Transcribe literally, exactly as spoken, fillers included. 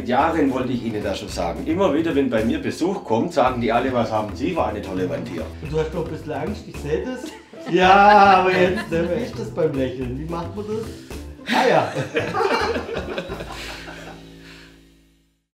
seit Jahren wollte ich Ihnen das schon sagen. Immer wieder, wenn bei mir Besuch kommt, sagen die alle, was haben Sie für eine tolle Wand hier. Du hast doch ein bisschen Angst, ich sehe das. Ja, aber jetzt, wer ist das beim Lächeln? Wie macht man das? Ah ja.